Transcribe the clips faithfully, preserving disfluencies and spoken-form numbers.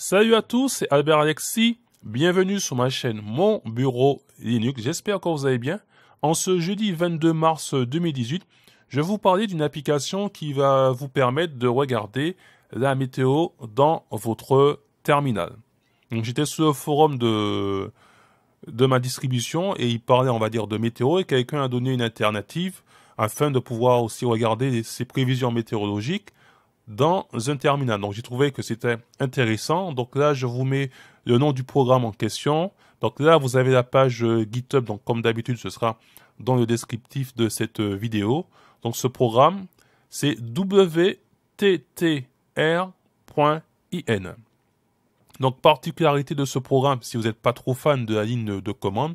Salut à tous, c'est Albert Alexis. Bienvenue sur ma chaîne Mon Bureau Linux. J'espère que vous allez bien. En ce jeudi vingt-deux mars deux mille dix-huit, je vais vous parler d'une application qui va vous permettre de regarder la météo dans votre terminal. Donc j'étais sur le forum de, de ma distribution et il parlait, on va dire, de météo et quelqu'un a donné une alternative afin de pouvoir aussi regarder ses prévisions météorologiques dans un terminal. Donc j'ai trouvé que c'était intéressant. Donc là, je vous mets le nom du programme en question. Donc là, vous avez la page GitHub. Donc comme d'habitude, ce sera dans le descriptif de cette vidéo. Donc ce programme, c'est w t t r point i n. Donc particularité de ce programme, si vous n'êtes pas trop fan de la ligne de commande,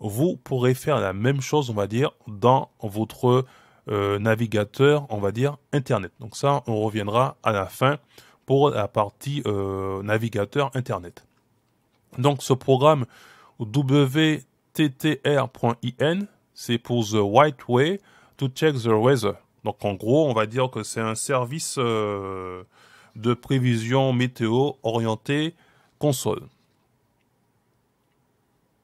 vous pourrez faire la même chose, on va dire, dans votre euh, navigateur, on va dire, Internet. Donc ça, on reviendra à la fin pour la partie euh, navigateur Internet. Donc ce programme w t t r point i n, c'est pour The Right Way to Check the Weather. Donc en gros, on va dire que c'est un service euh, de prévision météo orienté console.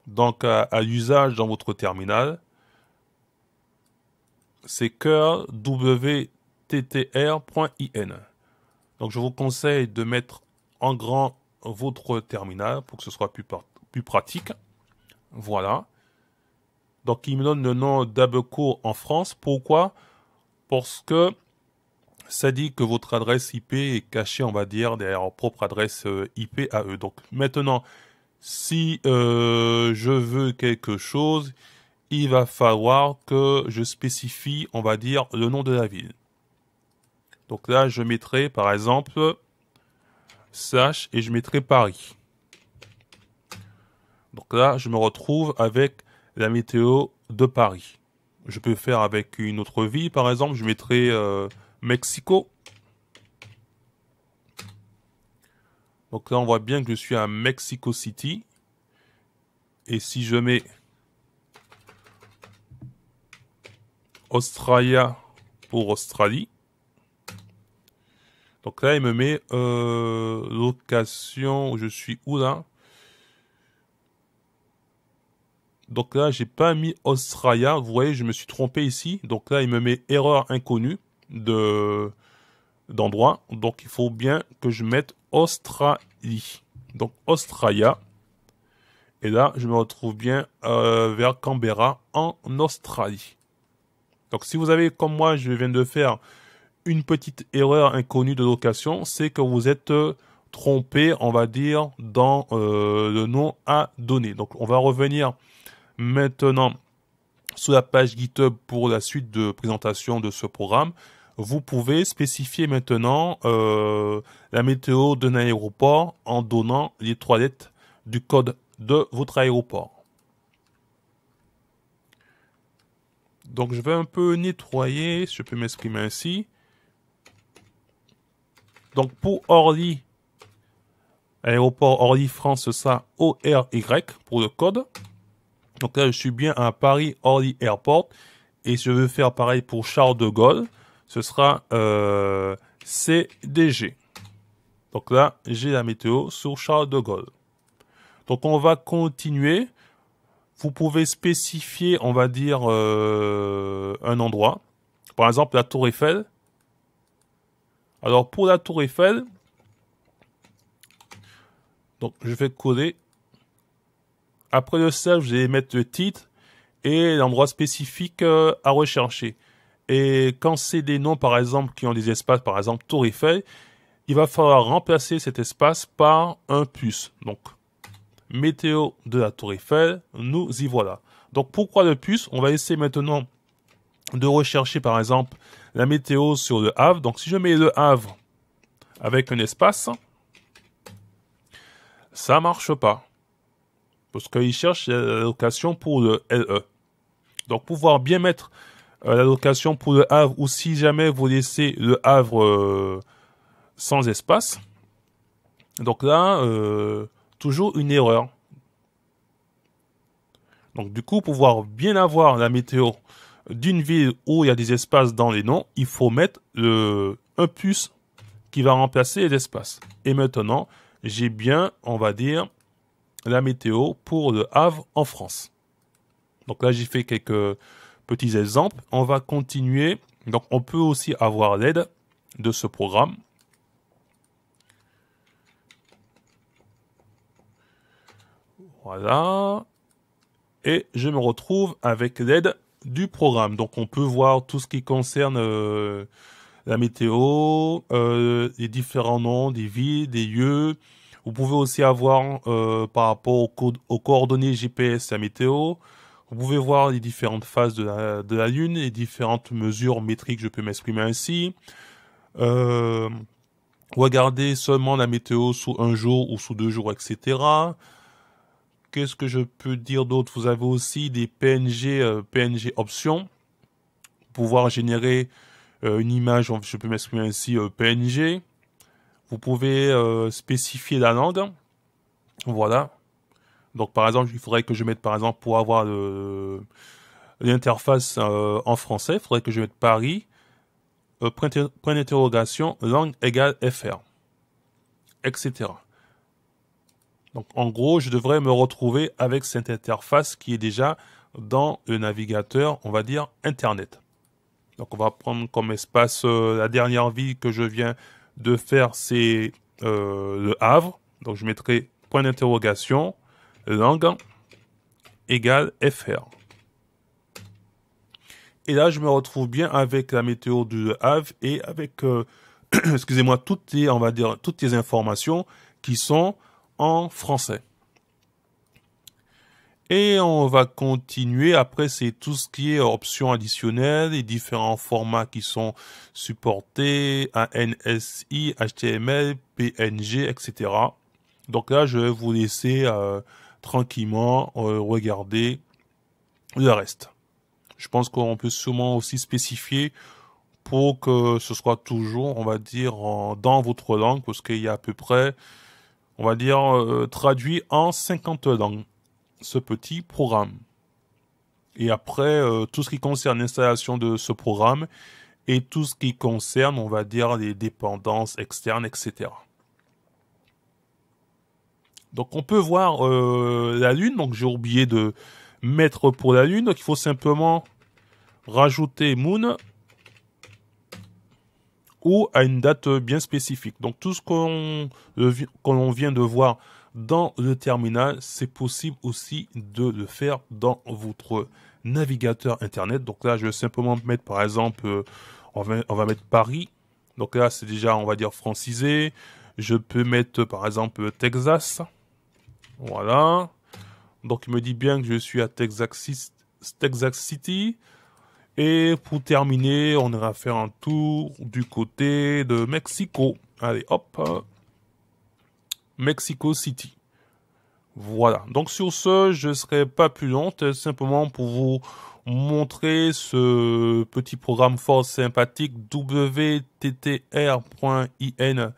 Donc à, à l'usage dans votre terminal, c'est curl w t t r point i n. Donc je vous conseille de mettre en grand votre terminal pour que ce soit plus, plus pratique. Voilà. Donc il me donne le nom d'Abeco en France. Pourquoi? Parce que ça dit que votre adresse I P est cachée, on va dire, derrière leur propre adresse I P à eux. Donc maintenant, si euh, je veux quelque chose, il va falloir que je spécifie, on va dire, le nom de la ville. Donc là, je mettrai, par exemple, slash et je mettrai Paris. Donc là, je me retrouve avec la météo de Paris. Je peux faire avec une autre ville, par exemple, je mettrai euh, Mexico. Donc là, on voit bien que je suis à Mexico City. Et si je mets Australia pour Australie. Donc là, il me met euh, location, je suis où là? Donc là, j'ai pas mis Australia. Vous voyez, je me suis trompé ici. Donc là, il me met erreur inconnue de d'endroit. Donc il faut bien que je mette Australie. Donc Australia. Et là, je me retrouve bien euh, vers Canberra en Australie. Donc si vous avez, comme moi, je viens de faire une petite erreur inconnue de location, c'est que vous êtes trompé, on va dire, dans euh, le nom à donner. Donc on va revenir maintenant sur la page GitHub pour la suite de présentation de ce programme. Vous pouvez spécifier maintenant euh, la météo d'un aéroport en donnant les trois lettres du code de votre aéroport. Donc je vais un peu nettoyer, si je peux m'exprimer ainsi. Donc pour Orly, aéroport Orly France, ça O R Y pour le code. Donc là, je suis bien à Paris Orly Airport. Et je veux faire pareil pour Charles de Gaulle. Ce sera euh, C D G. Donc là, j'ai la météo sur Charles de Gaulle. Donc on va continuer. Vous pouvez spécifier, on va dire, euh, un endroit. Par exemple, la Tour Eiffel. Alors pour la Tour Eiffel, donc je vais coller. Après le self, je vais mettre le titre et l'endroit spécifique à rechercher. Et quand c'est des noms, par exemple, qui ont des espaces, par exemple Tour Eiffel, il va falloir remplacer cet espace par un plus. Donc, météo de la Tour Eiffel, nous y voilà. Donc, pourquoi le plus? On va essayer maintenant de rechercher, par exemple, la météo sur le Havre. Donc, si je mets le Havre avec un espace, ça marche pas. Parce qu'il cherche l'allocation pour le L E. Donc, pouvoir bien mettre euh, l'allocation pour le Havre, ou si jamais vous laissez le Havre euh, sans espace. Donc là, euh, toujours une erreur. Donc, du coup, pouvoir bien avoir la météo d'une ville où il y a des espaces dans les noms, il faut mettre le, un plus qui va remplacer les espaces. Et maintenant, j'ai bien, on va dire, la météo pour le Havre en France. Donc là, j'ai fait quelques petits exemples. On va continuer. Donc, on peut aussi avoir l'aide de ce programme. Voilà. Et je me retrouve avec l'aide du programme. Donc, on peut voir tout ce qui concerne euh, la météo, euh, les différents noms des villes, des lieux. Vous pouvez aussi avoir euh, par rapport aux, co aux coordonnées G P S la météo. Vous pouvez voir les différentes phases de la, de la Lune, les différentes mesures métriques, je peux m'exprimer ainsi. Euh, regardez seulement la météo sous un jour ou sous deux jours, et cetera. Qu'est-ce que je peux dire d'autre? Vous avez aussi des P N G, euh, P N G options. Pouvoir générer euh, une image, je peux m'exprimer ainsi, euh, P N G. Vous pouvez euh, spécifier la langue. Voilà. Donc, par exemple, il faudrait que je mette, par exemple, pour avoir l'interface euh, en français, il faudrait que je mette Paris, euh, point d'interrogation, langue égale F R, et cetera. Donc, en gros, je devrais me retrouver avec cette interface qui est déjà dans le navigateur, on va dire, Internet. Donc, on va prendre comme espace euh, la dernière ville que je viens de faire, c'est euh, le Havre. Donc, je mettrai point d'interrogation. Langue égale F R. Et là, je me retrouve bien avec la météo du Havre et avec, euh, excusez-moi, toutes les, on va dire, toutes les informations qui sont en français. Et on va continuer. Après, c'est tout ce qui est options additionnelles, les différents formats qui sont supportés, A N S I, H T M L, P N G, et cetera. Donc là, je vais vous laisser... Euh, tranquillement euh, regarder le reste. Je pense qu'on peut sûrement aussi spécifier pour que ce soit toujours, on va dire, en, dans votre langue, parce qu'il y a à peu près, on va dire, euh, traduit en cinquante langues, ce petit programme. Et après, euh, tout ce qui concerne l'installation de ce programme et tout ce qui concerne, on va dire, les dépendances externes, et cetera. Donc, on peut voir euh, la Lune. Donc, j'ai oublié de mettre pour la Lune. Donc, il faut simplement rajouter Moon ou à une date bien spécifique. Donc, tout ce qu'on qu'on vient de voir dans le terminal, c'est possible aussi de le faire dans votre navigateur Internet. Donc là, je vais simplement mettre, par exemple, euh, on, va, on va mettre Paris. Donc là, c'est déjà, on va dire, francisé. Je peux mettre, par exemple, Texas. Voilà. Donc, il me dit bien que je suis à Texas City. Et pour terminer, on ira faire un tour du côté de Mexico. Allez, hop. Mexico City. Voilà. Donc, sur ce, je ne serai pas plus long. Simplement pour vous montrer ce petit programme fort sympathique w t t r point i n.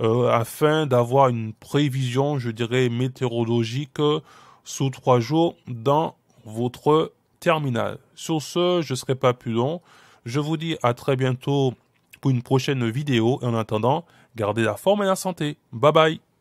Euh, afin d'avoir une prévision, je dirais, météorologique euh, sous trois jours dans votre terminal. Sur ce, je ne serai pas plus long. Je vous dis à très bientôt pour une prochaine vidéo. Et en attendant, gardez la forme et la santé. Bye bye.